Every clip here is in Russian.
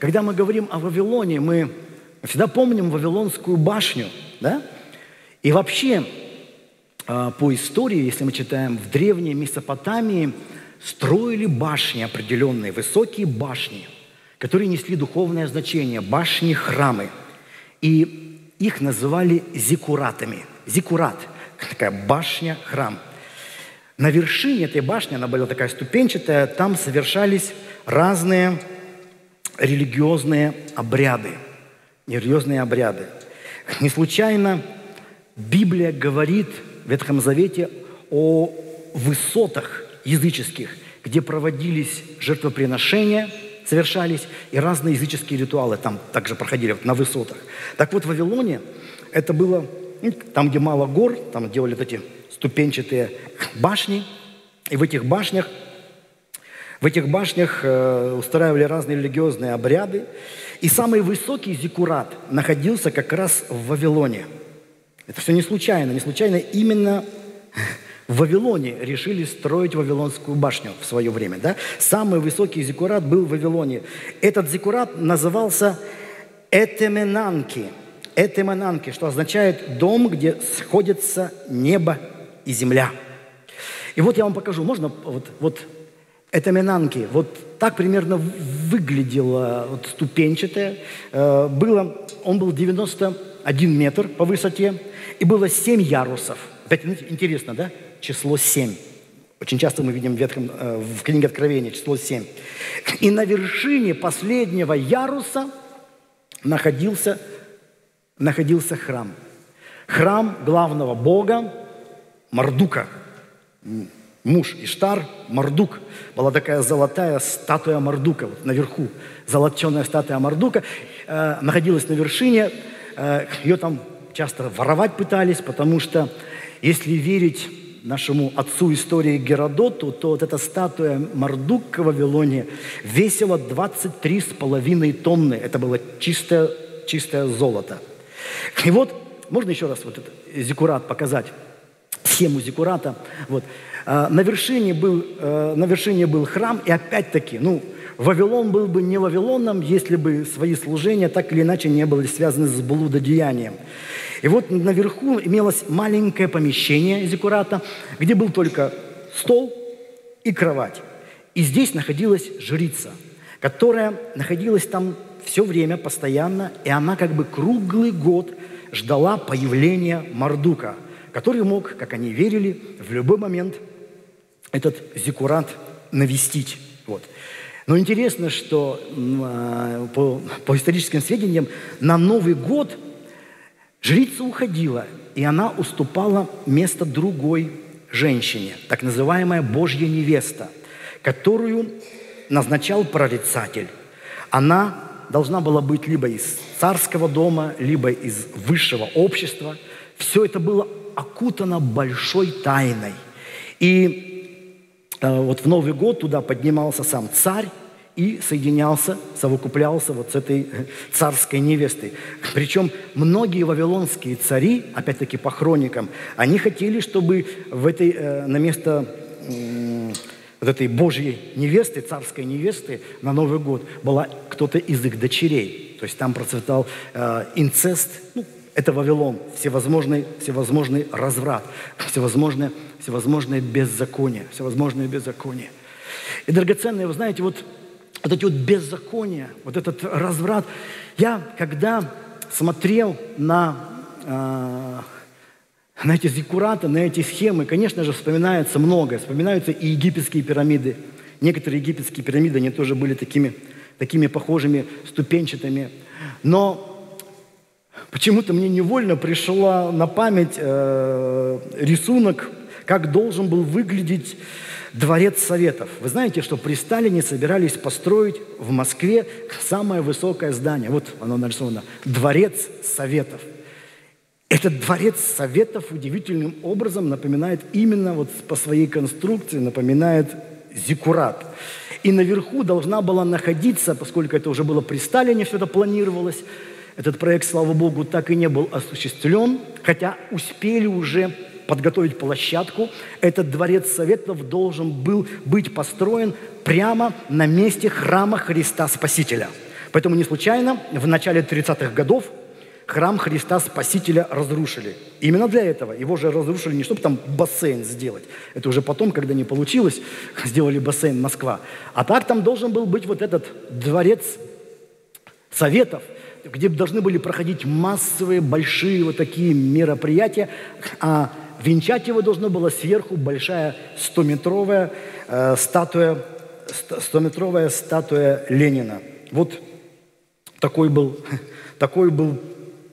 когда мы говорим о Вавилоне, мы всегда помним Вавилонскую башню, да? И вообще, по истории, если мы читаем, в древней Месопотамии строили башни определенные, высокие башни, которые несли духовное значение, башни-храмы. И их называли зиккуратами. Зиккурат – такая башня-храм. На вершине этой башни, она была такая ступенчатая, там совершались разные религиозные обряды. Не случайно Библия говорит в Ветхом Завете о высотах языческих, где проводились жертвоприношения, совершались и разные языческие ритуалы там также проходили на высотах. Так вот, в Вавилоне это было там, где мало гор, там делали вот эти ступенчатые башни, и в этих башнях устраивали разные религиозные обряды. И самый высокий зиккурат находился как раз в Вавилоне. Это все не случайно. Не случайно именно в Вавилоне решили строить Вавилонскую башню в свое время. Да? Самый высокий зиккурат был в Вавилоне. Этот зиккурат назывался Этеменанки. Этеменанки, что означает «дом, где сходятся небо и земля». И вот я вам покажу. Можно вот Этеменанки. Вот так примерно выглядело вот, ступенчатое. Он был 91 метр по высоте, и было 7 ярусов. Опять интересно, да? Число 7. Очень часто мы видим в книге Откровения число 7. И на вершине последнего яруса находился храм. Храм главного бога Мардука. Муж Иштар, Мардук. Была такая золотая статуя Мардука вот наверху. Золоченая статуя Мардука находилась на вершине. Ее там часто воровать пытались, потому что, если верить нашему отцу истории Геродоту, то вот эта статуя Мардука в Вавилоне весила 23,5 тонны. Это было чистое золото. И вот, можно еще раз вот этот зиккурат показать? Схему зиккурата. Вот. На вершине был храм, и опять-таки, Вавилон был бы не Вавилоном, если бы свои служения так или иначе не были связаны с блудодеянием. И вот наверху имелось маленькое помещение зиккурата, где был только стол и кровать. И здесь находилась жрица, которая находилась там все время, постоянно, и она как бы круглый год ждала появления Мардука, который мог, как они верили, в любой момент этот зиккурат навестить. Вот. Но интересно, что по историческим сведениям на Новый год жрица уходила, и она уступала место другой женщине, так называемая Божья невеста, которую назначал прорицатель. Она должна была быть либо из царского дома, либо из высшего общества. Все это было окутано большой тайной. И вот в Новый год туда поднимался сам царь и совокуплялся вот с этой царской невестой. Причем многие вавилонские цари, опять-таки по хроникам, они хотели, чтобы на место вот этой Божьей невесты, царской невесты на Новый год была кто-то из их дочерей. То есть там процветал инцест, это Вавилон, всевозможный разврат, всевозможное беззаконие, И, драгоценные, вы знаете, вот эти вот беззакония, вот этот разврат. Я, когда смотрел на эти зиккураты, на эти схемы, конечно же, вспоминается многое. Вспоминаются и египетские пирамиды. Некоторые египетские пирамиды, они тоже были такими похожими, ступенчатыми. Но почему-то мне невольно пришла на память рисунок, как должен был выглядеть Дворец Советов. Вы знаете, что при Сталине собирались построить в Москве самое высокое здание. Вот оно нарисовано. Дворец Советов. Этот Дворец Советов удивительным образом напоминает именно по своей конструкции, напоминает зиккурат. И наверху должна была находиться, поскольку это уже было при Сталине, все это планировалось. Этот проект, слава Богу, так и не был осуществлен, хотя успели уже подготовить площадку. Этот Дворец Советов должен был быть построен прямо на месте храма Христа Спасителя. Поэтому не случайно в начале 30-х годов храм Христа Спасителя разрушили. Именно для этого его же разрушили, не чтобы там бассейн сделать. Это уже потом, когда не получилось, сделали бассейн Москва. А так там должен был быть вот этот дворец Советов, где должны были проходить массовые, большие вот такие мероприятия, а венчать его должна была сверху большая 100-метровая статуя Ленина. Вот такой был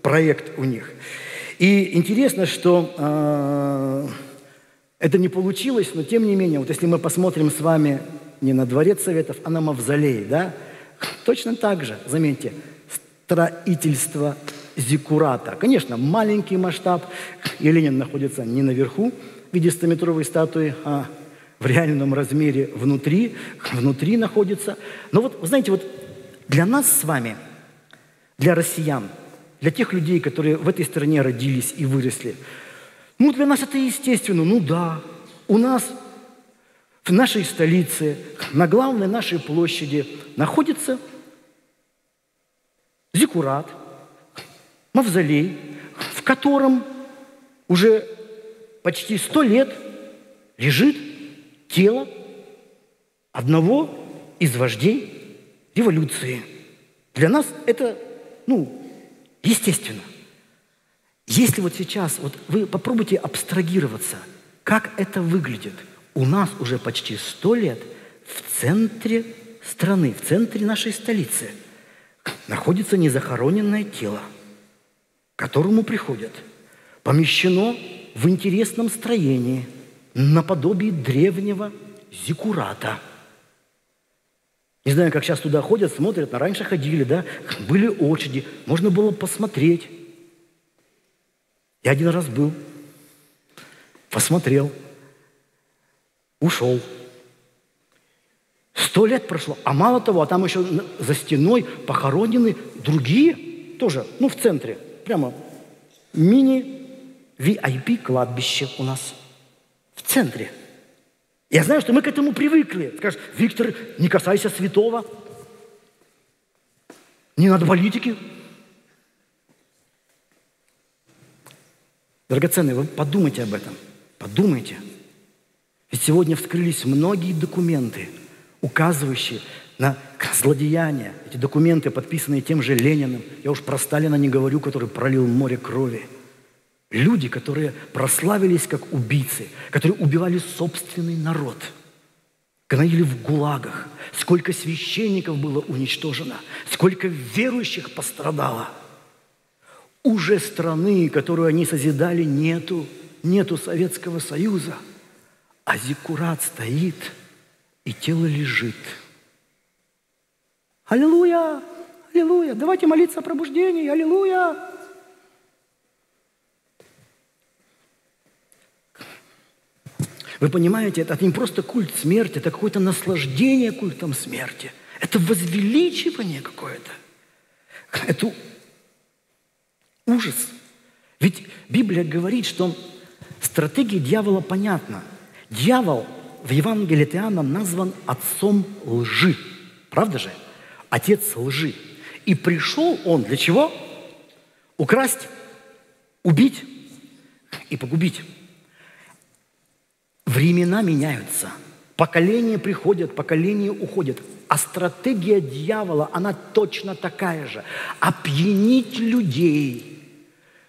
проект у них. И интересно, что это не получилось, но тем не менее, вот если мы посмотрим с вами не на Дворец Советов, а на Мавзолей, да, точно так же, заметьте, строительство зиккурата. Конечно, маленький масштаб, и Ленин находится не наверху в виде 100-метровой статуи, а в реальном размере внутри находится. Но вот, вы знаете, вот для нас с вами, для россиян, для тех людей, которые в этой стране родились и выросли, ну, для нас это естественно, ну да, у нас в нашей столице, на главной нашей площади находится зиккурат, мавзолей, в котором уже почти 100 лет лежит тело одного из вождей революции. Для нас это, ну, естественно. Если вот сейчас, вот вы попробуйте абстрагироваться, как это выглядит. У нас уже почти 100 лет в центре страны, в центре нашей столицы находится незахороненное тело, к которому приходят. Помещено в интересном строении, наподобие древнего зиккурата. Не знаю, как сейчас туда ходят, смотрят, но раньше ходили, да, были очереди, можно было посмотреть. Я один раз был, посмотрел, ушел. 100 лет прошло, а мало того, а там еще за стеной похоронены другие тоже, ну, в центре, прямо мини-VIP-кладбище у нас в центре. Я знаю, что мы к этому привыкли. Скажешь, Виктор, не касайся святого. Не надо политики. Драгоценные, вы подумайте об этом. Подумайте. Ведь сегодня вскрылись многие документы, указывающие на злодеяния. Эти документы, подписанные тем же Лениным. Я уж про Сталина не говорю, который пролил море крови. Люди, которые прославились как убийцы, которые убивали собственный народ, гноили в гулагах. Сколько священников было уничтожено, сколько верующих пострадало. Уже страны, которую они созидали, нету Советского Союза. А зиккурат стоит, и тело лежит. Аллилуйя! Аллилуйя! Давайте молиться о пробуждении! Аллилуйя! Вы понимаете, это не просто культ смерти, это какое-то наслаждение культом смерти. Это возвеличивание какое-то. Это ужас. Ведь Библия говорит, что стратегия дьявола понятна. Дьявол в Евангелии от Иоанна назван отцом лжи. Правда же? Отец лжи. И пришел он для чего? Украсть, убить и погубить. Времена меняются, поколения приходят, поколения уходят. А стратегия дьявола, она точно такая же. Опьянить людей,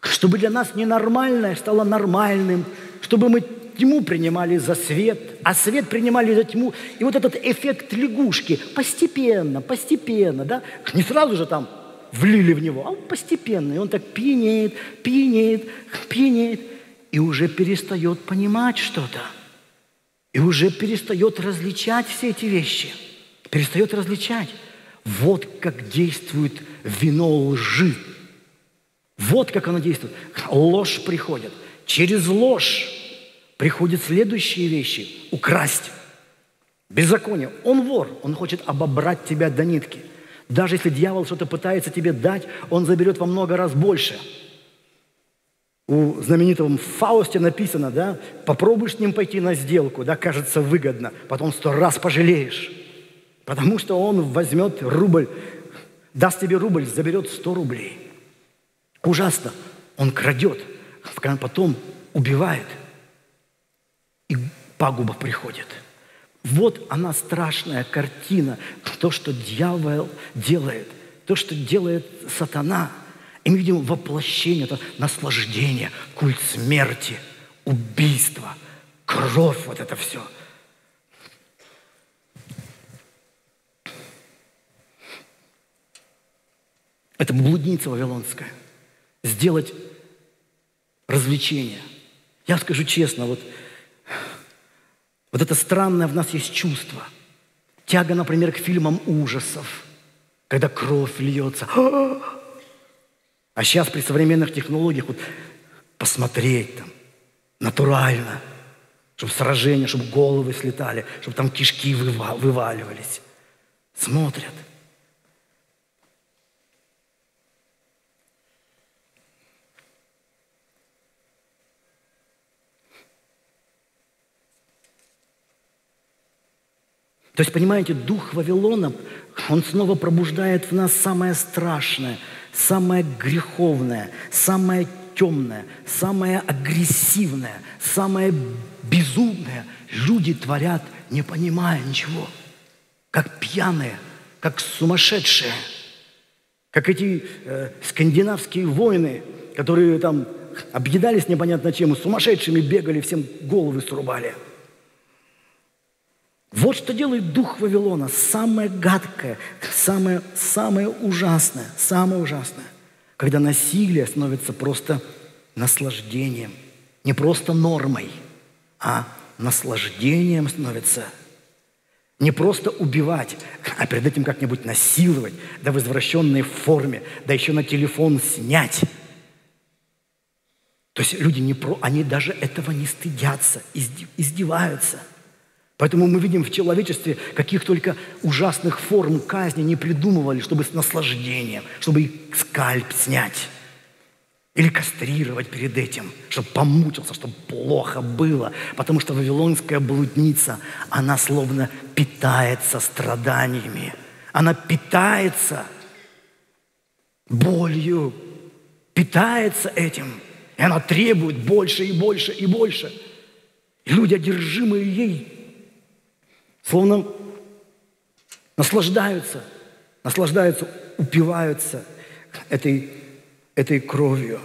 чтобы для нас ненормальное стало нормальным, чтобы мы тьму принимали за свет, а свет принимали за тьму. И вот этот эффект лягушки постепенно, да? Не сразу же там влили в него, а он постепенно. И он так пьянеет, и уже перестает понимать что-то. И уже перестает различать все эти вещи. Перестает различать. Вот как действует вино лжи. Вот как оно действует. Ложь приходит. Через ложь приходят следующие вещи. Украсть. Беззаконие. Он вор. Он хочет обобрать тебя до нитки. Даже если дьявол что-то пытается тебе дать, он заберет во много раз больше. У знаменитого Фаусте написано, да, попробуй с ним пойти на сделку, да, кажется выгодно, потом 100 раз пожалеешь, потому что он возьмет рубль, даст тебе рубль, заберет 100 рублей. Ужасно. Он крадет, потом убивает. И пагуба приходит. Вот она страшная картина, то, что дьявол делает, то, что делает сатана. И мы видим воплощение, это наслаждение, культ смерти, убийство, кровь, вот это все. Это блудница вавилонская. Сделать развлечение. Я скажу честно, вот это странное в нас есть чувство. Тяга, например, к фильмам ужасов, когда кровь льется. А сейчас при современных технологиях вот посмотреть там натурально, чтобы сражения, чтобы головы слетали, чтобы там кишки вываливались. Смотрят. То есть, понимаете, дух Вавилона, он снова пробуждает в нас самое страшное, самое греховное, самое темное, самое агрессивное, самое безумное. Люди творят, не понимая ничего. Как пьяные, как сумасшедшие. Как эти скандинавские воины, которые там объедались непонятно чем, и сумасшедшими бегали, всем головы срубали. Вот что делает дух Вавилона, самое гадкое, самое ужасное, самое ужасное. Когда насилие становится просто наслаждением. Не просто нормой, а наслаждением становится. Не просто убивать, а перед этим как-нибудь насиловать, да в извращенной форме, да еще на телефон снять. То есть люди, они даже этого не стыдятся, издеваются. Поэтому мы видим в человечестве, каких только ужасных форм казни не придумывали, чтобы с наслаждением, чтобы и скальп снять. Или кастрировать перед этим, чтобы помучился, чтобы плохо было. Потому что вавилонская блудница, она словно питается страданиями. Она питается болью, питается этим. И она требует больше и больше и больше. И люди, одержимые ей, словно наслаждаются, упиваются этой кровью.